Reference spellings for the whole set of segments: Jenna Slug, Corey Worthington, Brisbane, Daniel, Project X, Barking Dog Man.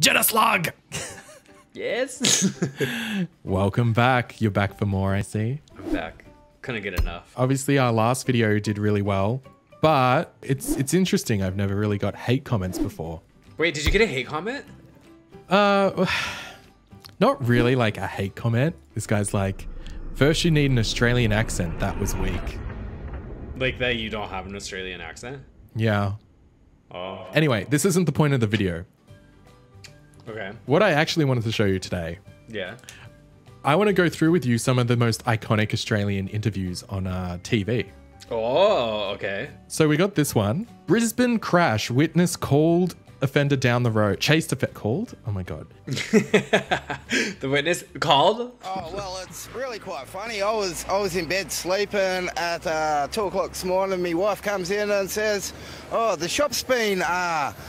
Jenna Slug! Yes. Welcome back. You're back for more, I see. I'm back. Couldn't get enough. Obviously, our last video did really well, but it's interesting. I've never really got hate comments before. Wait, did you get a hate comment? Not really like a hate comment. This guy's like, first you need an Australian accent. That was weak. Like that you don't have an Australian accent? Yeah. Oh. Anyway, this isn't the point of the video. Okay. What I actually wanted to show you today. Yeah. I want to go through with you some of the most iconic Australian interviews on TV. Oh, okay. So we got this one. Brisbane crash. Witness called offender down the road. Chased offender. Called? Oh my God. The witness called? Oh, well, it's really quite funny. I was in bed sleeping at 2 o'clock this morning. My wife comes in and says, oh, the shop's been,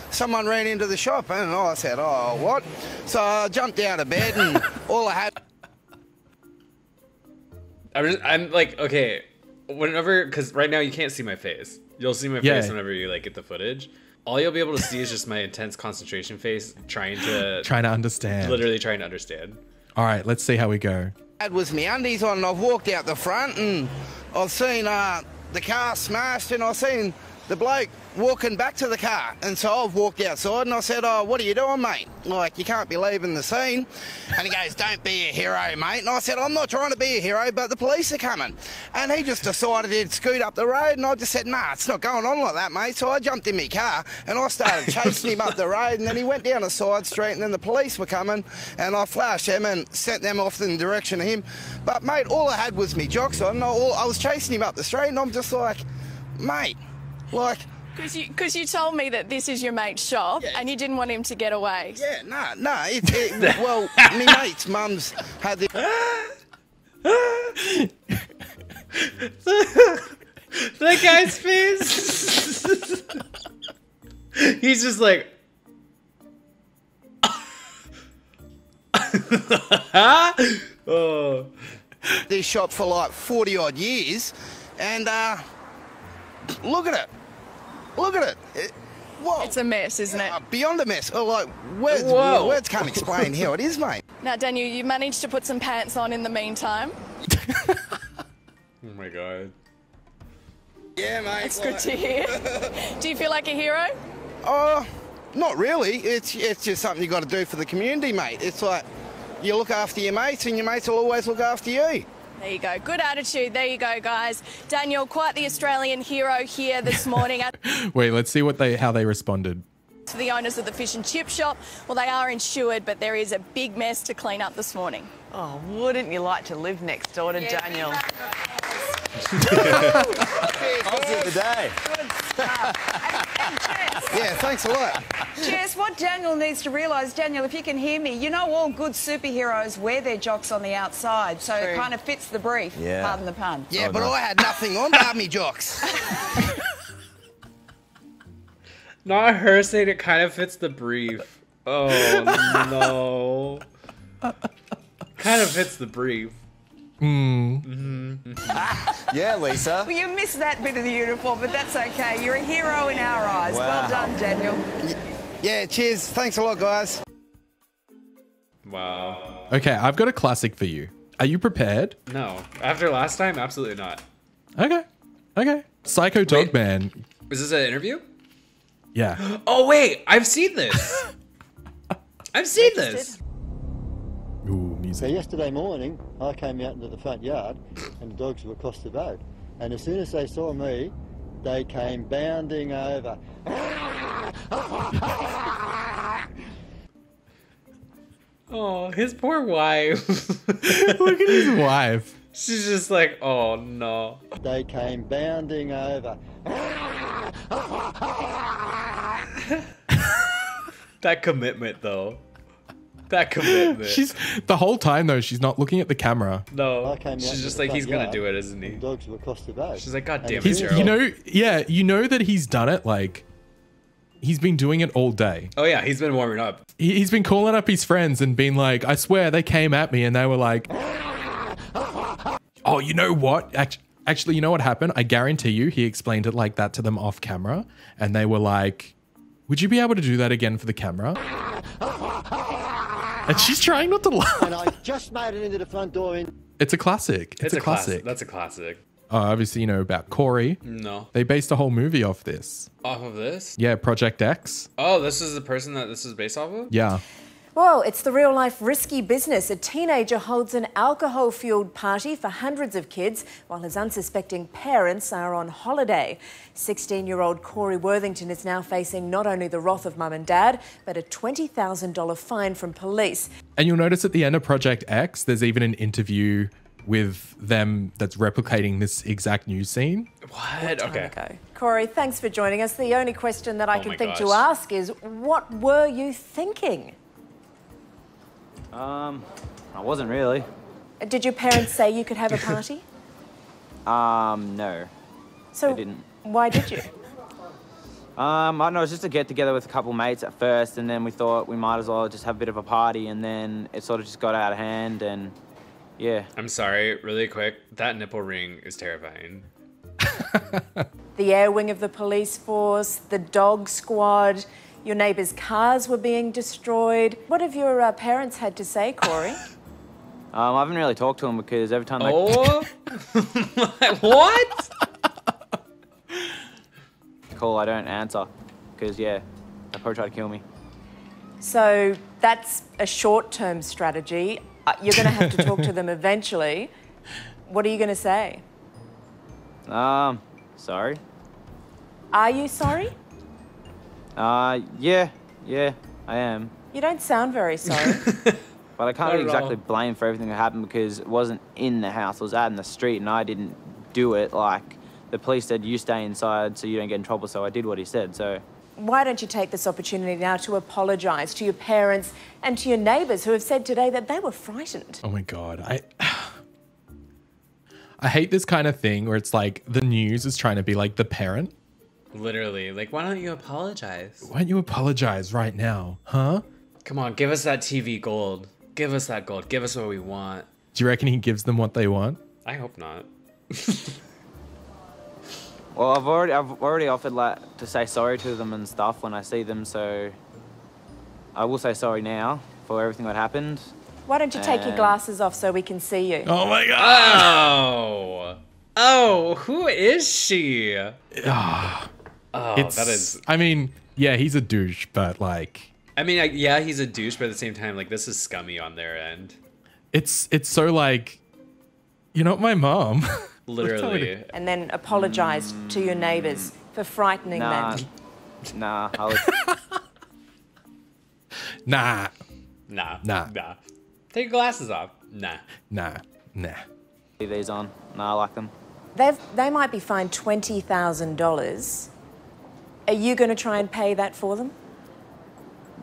someone ran into the shop. And I said, oh, what? So I jumped out of bed and all I had. I'm like, okay, whenever, because right now you can't see my face. You'll see my face whenever you like get the footage. All you'll be able to see is just my intense concentration face trying to understand. Literally trying to understand. All right, let's see how we go. That was my undies on and I've walked out the front and I've seen the car smashed and I've seen the bloke walking back to the car. And so I've walked outside and I said, oh, what are you doing, mate? Like, you can't be leaving the scene. And he goes, don't be a hero, mate. And I said, I'm not trying to be a hero, but the police are coming. And he just decided he'd scoot up the road. And I just said, nah, it's not going on like that, mate. So I jumped in my car and I started chasing him up the road. And then he went down a side street and then the police were coming. And I flashed him and sent them off in the direction of him. But, mate, all I had was me jocks on. And I was chasing him up the street and I'm just like, mate, like... Because you told me that this is your mate's shop and you didn't want him to get away. Yeah, no. Well, me mate's mum's had the... That guy's face. He's just like... Oh. This shop for like 40-odd years and look at it. Look at it. Whoa. It's a mess, isn't it? Beyond a mess. Oh, like, words can't explain how it is, mate. Now, Daniel, you managed to put some pants on in the meantime. Oh, my God. Yeah, mate. It's good to hear. Do you feel like a hero? Not really. It's just something you got to do for the community, mate. It's like you look after your mates and your mates will always look after you. There you go. Good attitude. There you go, guys. Daniel, quite the Australian hero here this morning. Wait, let's see how they responded. To the owners of the fish and chip shop, well, they are insured, but there is a big mess to clean up this morning. Oh, wouldn't you like to live next door to Daniel? Yeah, thanks a lot. Cheers. What Daniel needs to realise, Daniel, if you can hear me, you know all good superheroes wear their jocks on the outside, so it kind of fits the brief, pardon the pun. Yeah, oh, but no. I had nothing on but me jocks. Not her saying it kind of fits the brief. Oh, no. Kind of fits the brief. Yeah, Lisa. Well, you missed that bit of the uniform, but that's okay. You're a hero in our eyes. Wow. Well done, Daniel. Yeah, cheers. Thanks a lot, guys. Wow. Okay, I've got a classic for you. Are you prepared? No. After last time, absolutely not. Okay. Okay. Psycho Dog Man. Is this an interview? Yeah. Oh, wait. I've seen this. I've seen this. Ooh, music. So yesterday morning, I came out into the front yard and the dogs were across the road. And as soon as they saw me, they came bounding over. Oh, his poor wife. Look at his wife. She's just like, oh, no. They came bounding over. That commitment, though. That commitment. She's the whole time though. She's not looking at the camera. No, she's just like, he's gonna do it, isn't he? Dogs will cross the road. She's like, God damn it, Gerald. You know that he's done it. Like, he's been doing it all day. Oh yeah, he's been warming up. He's been calling up his friends and being like, I swear they came at me and they were like, oh, you know what? Actually, you know what happened? I guarantee you, he explained it like that to them off camera, and they were like, would you be able to do that again for the camera? And she's trying not to laugh. And I just made it into the front door. It's a classic. It's a classic. That's a classic. Obviously, you know about Corey. No. They based a whole movie off this. Off of this? Yeah, Project X. Oh, this is the person that this is based off of? Yeah. Well, it's the real-life risky business. A teenager holds an alcohol-fueled party for hundreds of kids while his unsuspecting parents are on holiday. 16-year-old Corey Worthington is now facing not only the wrath of mum and dad, but a $20,000 fine from police. And you'll notice at the end of Project X, there's even an interview with them that's replicating this exact news scene. What? Okay. Ago. Corey, thanks for joining us. The only question that I can think to ask is, what were you thinking? I wasn't really. Did your parents say you could have a party? No. So they didn't. Why did you? I don't know, it was just to get together with a couple mates at first, and then we thought we might as well just have a bit of a party, and then it sort of just got out of hand, and yeah. I'm sorry, really quick, that nipple ring is terrifying. The air wing of the police force, the dog squad, your neighbours' cars were being destroyed. What have your parents had to say, Corey? I haven't really talked to them because every time what? Cool, I don't answer because, yeah, they probably try to kill me. So that's a short-term strategy. You're going to have to talk to them eventually. What are you going to say? Sorry. Are you sorry? Yeah, I am. You don't sound very sorry. But I can't exactly blame for everything that happened because it wasn't in the house, it was out in the street and I didn't do it. Like, the police said, you stay inside so you don't get in trouble, so I did what he said, so. Why don't you take this opportunity now to apologise to your parents and to your neighbours who have said today that they were frightened? Oh my God, I hate this kind of thing where it's like the news is trying to be like the parent. Literally, like, why don't you apologize? Why don't you apologize right now, huh? Come on, give us that TV gold. Give us that gold. Give us what we want. Do you reckon he gives them what they want? I hope not. Well, I've already offered like to say sorry to them and stuff when I see them, so I will say sorry now for everything that happened. Why don't you take your glasses off so we can see you? Oh my God! Oh, who is she? Oh, that is... I mean, yeah, he's a douche, but like... I mean, yeah, he's a douche, but at the same time, like, this is scummy on their end. It's so like, you're not my mom. Literally. And then apologize to your neighbors for frightening them. Nah. Take your glasses off. Nah. These on. Nah, I like them. They might be fined $20,000. Are you going to try and pay that for them?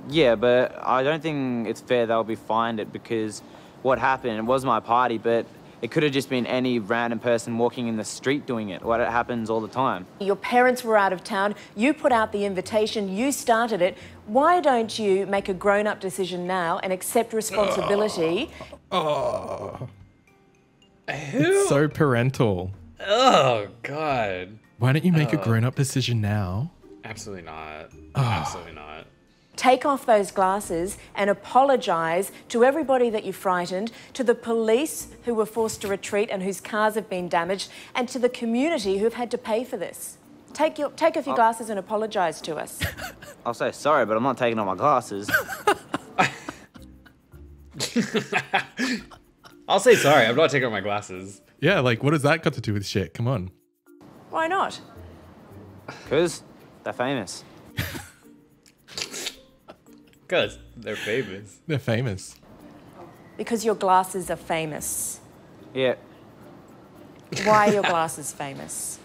Yeah, but I don't think it's fair they'll be fined it because what happened, it was my party, but it could have just been any random person walking in the street doing it. What happens all the time. Your parents were out of town. You put out the invitation. You started it. Why don't you make a grown-up decision now and accept responsibility? Oh. It's so parental. Oh, God. Why don't you make a grown-up decision now? Absolutely not. Absolutely not. Take off those glasses and apologise to everybody that you frightened, to the police who were forced to retreat and whose cars have been damaged, and to the community who've had to pay for this. Take off your glasses and apologise to us. I'll say sorry, but I'm not taking off my glasses. I'll say sorry, I'm not taking off my glasses. Yeah, like, what has that got to do with shit? Come on. Why not? Because they're famous. Because they're famous. They're famous. Because your glasses are famous. Yeah. Why are your glasses famous?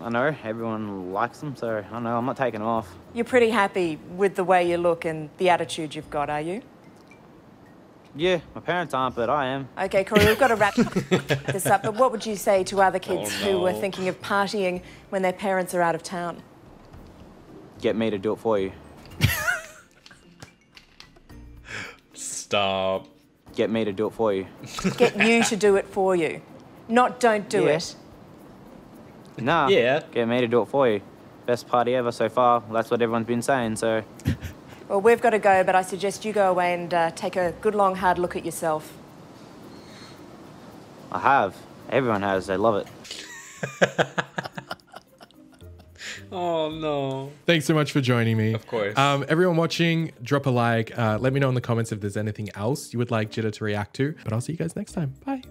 I know, everyone likes them, so I know, I'm not taking them off. You're pretty happy with the way you look and the attitude you've got, are you? Yeah, my parents aren't, but I am. Okay, Corey, we've got to wrap this up, but what would you say to other kids who were thinking of partying when their parents are out of town? Get me to do it for you. Stop. Get me to do it for you. Get you to do it for you. Not don't do it. Nah. Yeah. Get me to do it for you. Best party ever so far. That's what everyone's been saying, so... Well, we've got to go, but I suggest you go away and take a good, long, hard look at yourself. I have. Everyone has. They love it. Oh, no. Thanks so much for joining me. Of course. Everyone watching, drop a like. Let me know in the comments if there's anything else you would like Jitta to react to. But I'll see you guys next time. Bye.